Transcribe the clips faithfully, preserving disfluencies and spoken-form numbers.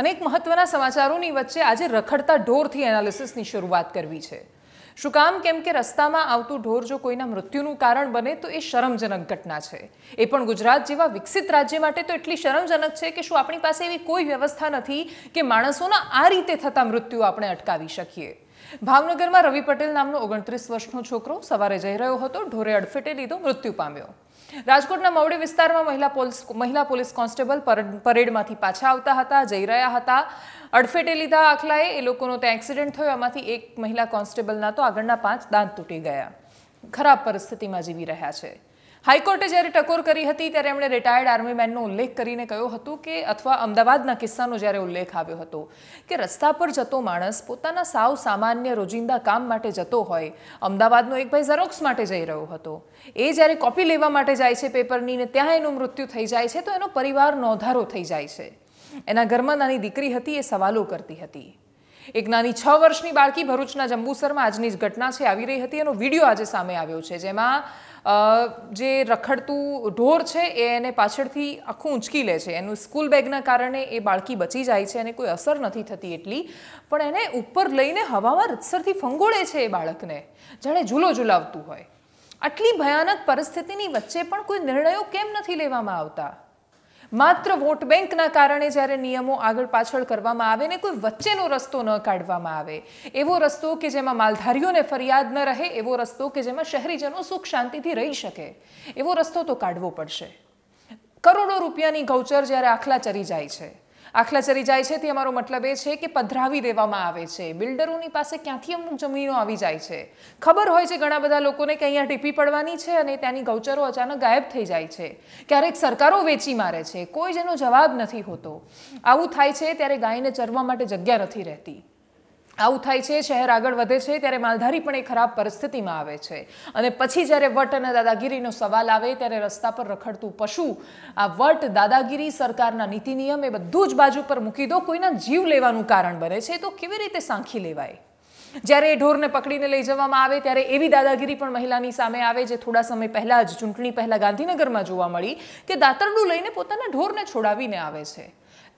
अनेक महत्वना समाचारोनी वच्चे आज रखड़ता ढोर थी एनालिसिस नी शुरुआत करवी छे। शुं काम? केम के रस्तामां आवतुं ढोर जो कोईना मृत्युनुं कारण बने तो ए शरमजनक घटना छे। ए पण गुजरात जेवा विकसित राज्य माटे तो एटली शरमजनक छे के शुं आपणी पासे एवी कोई व्यवस्था नथी के माणसोना आ रीते थता मृत्यु आपणे अटकावी शकीए। भावनगर में रवि पटेल नामनो ओगणत्रीस वर्षनो छोकरो सवारे जई रह्यो हतो, ढोरे अडफेटे लीधो, मृत्यु पाम्यो। राजकोटना मवडी विस्तारमां महिला पोलीस महिला पोलीस कोन्स्टेबल परेडमांथी पाछा आवता हता, जई रह्या हता, अडफेटे लीधा आखलाए। ए लोकोनो त्यां एक्सिडेंट थयो, एमांथी एक महिला कोन्स्टेबलना तो आगळना पांच दांत तूटी गया। खराब परिस्थितिमां जीवी रह्या छे। हाईकोर्टे જ્યારે ટકોર કરી હતી ત્યારે એમણે રિટાયર્ડ આર્મી મેનનો ઉલ્લેખ કરીને કહ્યું હતું કે, અથવા અમદાવાદના કિસ્સાનો જ્યારે ઉલ્લેખ આવ્યો હતો કે રસ્તા પર જતો માણસ પોતાના સાવ સામાન્ય રોજિંદા કામ માટે જતો હોય। અમદાવાદનો એક ભાઈ ઝેરોક્સ માટે જઈ રહ્યો હતો, એ જ્યારે કોપી લેવા માટે જાય છે પેપરની ને ત્યાં એનું મૃત્યુ થઈ જાય છે, તો એનો પરિવાર નોંધારો થઈ જાય છે। એના ઘરમાં નાની દીકરી હતી, એ સવાલો કરતી હતી। एक नानी छ वर्षनी बाळकी भरूचना जंबूसरमा आजनी ज घटना छे आवी रही हती। एनो विडियो आजे सामे आव्यो छे, जेमां जे रखडतुं ढोर छे एने पाछळथी आखुं ऊंचकी ले छे। एनुं स्कूल बेगना कारणे ए बाळकी बची जाय छे अने कोई असर नथी थती एटली, पण एने उपर लईने हवामां रितसरथी फंगोळे छे ए बाळकने, जाणे झूलो झूलावतुं होय। आटली भयानक परिस्थितिनी वच्चे पण कोई निर्णयो केम नथी लेवामां आवता? मात्र वोट बेंकना कारणे ज्यारे नियमों आगळ पाछळ करवामां आवे ने कोई वच्चेनो रस्तो न काढवामां आवे, एवो रस्तो के जेमां मालधारीओने फरियाद न रहे, एवो रस्तो के जेमां शहेरीजनो सुख शांतिथी रही शके, एवो रस्तो तो काढवो पडशे। करोड़ो रूपियानी गौचर ज्यारे आखला चरी जाय छे आखला चरी जाय छे ते अमारो मतलब ए छे के पधरावी देवामां आवे छे। बिल्डरोनी पासे क्यांथी अमुक जमीनो आवी जाय छे, खबर होय छे घणा बधा लोकोने के अहींया टीपी पड़वानी छे अने त्यानी गौचरो अचानक गायब थई जाय छे। क्यारेक सरकारो वेची मारे छे, कोई जेनो जवाब नथी होतो। आवुं थाय छे त्यारे गायने चरवा माटे जग्या नथी रहेती। आउं थाय छे, शहर आगळ वधे छे त्यारे मालधारी पण एक खराब परिस्थितिमां आवे छे अने पछी ज्यारे वट अने दादागिरीनो सवाल आवे त्यारे रस्ता पर रखडतुं पशु, आ वट दादागिरी, सरकारना नीति नियम ए बधुं ज बाजू पर मूकी दो, कोईना जीव लेवानुं कारण बने छे तो केवी रीते सांखी लेवाय? જ્યારે ઢોરને પકડીને લઈ જવામાં આવે ત્યારે એવી દાદાગીરી પણ મહિલાની સામે આવે જે થોડા સમય પહેલા જ ચૂંટણી પહેલા ગાંધીનગરમાં જોવા મળી કે દાતરડું લઈને પોતાના ઢોરને છોડાવીને આવે છે।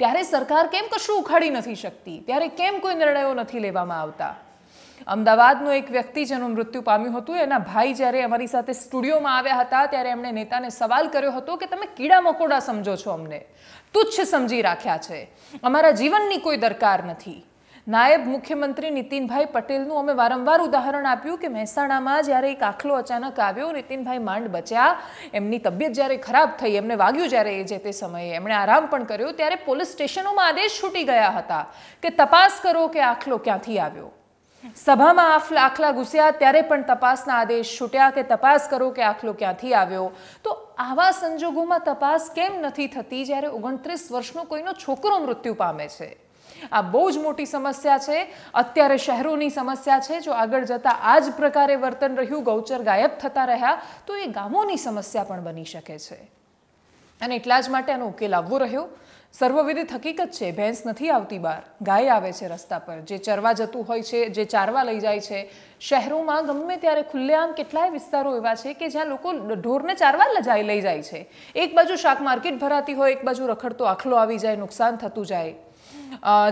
ત્યારે સરકાર કેમ કશું ઉખાડી નથી શકતી? ત્યારે કેમ કોઈ નિર્ણયો નથી લેવામાં આવતા? અમદાવાદનો એક વ્યક્તિ જેનું મૃત્યુ પામ્યું હતું, એના ભાઈ જ્યારે અમારી સાથે સ્ટુડિયોમાં આવ્યા હતા ત્યારે એમણે નેતાને સવાલ કર્યો હતો કે તમે કીડા મકોડા સમજો છો, અમને તુચ્છ સમજી રાખ્યા છે, અમારા જીવનની કોઈ દરકાર નથી। नायब मुख्यमंत्री नितिनभाई पटेलनु अमे वारंवार उदाहरण आप्युं के महेसाणामां ज्यारे एक आखलो अचानक आव्यो, नितिनभाई मांड बच्या, एमनी तबियत ज्यारे खराब थई, एमने वाग्युं ज्यारे ए जे ते समये, एमणे आराम पण कर्यो, त्यारे पोलीस स्टेशनोमां आदेश छूटी गया हता के तपास करो के आखलो क्यांथी आव्यो। सभामां आखला घुस्या त्यारे पण तपासना आदेश छूट्या के तपास करो के आखलो क्यांथी आव्यो। तो आवा संजोगोमां तपास केम नथी थती ज्यारे ઓગણત્રીસ वर्षनो कोईनो छोकरो मृत्यु पामे छे? आ बहु ज मोटी समस्या छे। अत्यारे शहरोनी समस्या छे, जो आगळ जता आज प्रकारे वर्तन रह्यु, गौचर गायब थता रह्या, तो ए गामोनी समस्या पण बनी शके छे अने एटला ज माटे आनो उकेल आववो रह्यो। सर्वविदित हकीकत छे, भैंस नथी आवती बार, गाय आवे छे रस्ता पर, जे चरवा जतुं होय छे, जे चारवा लई जाय छे। शहरोमां गमे त्यारे खुल्लेआम केटलाय विस्तारो एवा छे के ज्यां लोको ढोरने चारवा लई जाय छे। एक बाजू शाक मार्केट भराती होय, एक बाजू रखडतो आखलो आवी जाय, नुकसान थतुं जाय।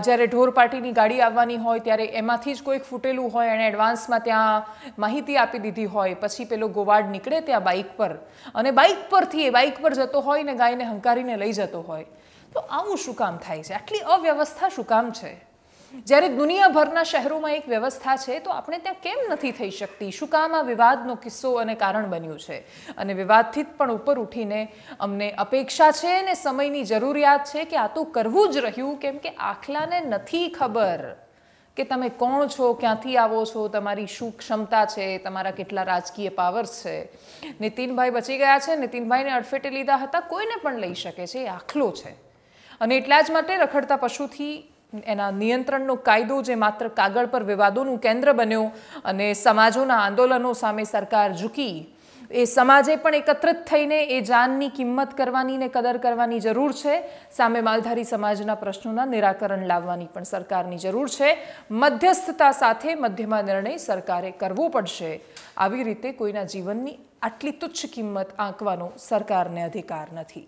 જ્યારે ઢોર પાર્ટીની ગાડી આવવાની હોય ત્યારે એમાંથી જ કોઈક ફૂટેલું હોય, એણે એડવાન્સમાં ત્યાં માહિતી આપી દીધી હોય, પછી પેલો ગોવાડ નીકળે ત્યાં બાઇક પર અને બાઇક પરથી એ બાઇક પર જતો હોય ને ગાયને હંકારીને લઈ જતો હોય। તો આવું શું કામ થાય છે? આટલી અવ્યવસ્થા શું કામ છે? જ્યારે દુનિયાભરના શહેરોમાં એક વ્યવસ્થા છે તો આપણે ત્યાં કેમ નથી થઈ શકતી? શું કામ આ વિવાદનો કિસ્સો અને કારણ બન્યું છે? અને વિવાદથી પણ ઉપર ઉઠીને અમને અપેક્ષા છે અને સમયની જરૂરિયાત છે કે આ તો કરવું જ રહ્યું, કેમ કે આખલાને નથી ખબર કે તમે કોણ છો, ક્યાંથી આવો છો, તમારી શું ક્ષમતા છે, તમારા કેટલા રાજકીય પાવર્સ છે। નિતિનભાઈ બચી ગયા છે, નિતિનભાઈને અડફેટે લીધા હતા, કોઈને પણ લઈ શકે છે, એ આખલો છે। અને એટલા જ માટે રખડતા પશુથી એના નિયંત્રણનો કાયદો જે માત્ર કાગળ પર વિવાદોનું કેન્દ્ર બન્યો અને સમાજોના આંદોલનો સામે સરકાર ઝૂકી, એ સમાજે પણ એકત્રિત થઈને એ જાનની કિંમત કરવાની ને કદર કરવાની જરૂર છે। સામે માલધારી સમાજના પ્રશ્નોના નિરાકરણ લાવવાની પણ સરકારની જરૂર છે। મધ્યસ્થતા સાથે મધ્યમાં નિર્ણય સરકારે કરવો પડશે। આવી રીતે કોઈના જીવનની આટલી તુચ્છ કિંમત આંકવાનો સરકારને અધિકાર નથી।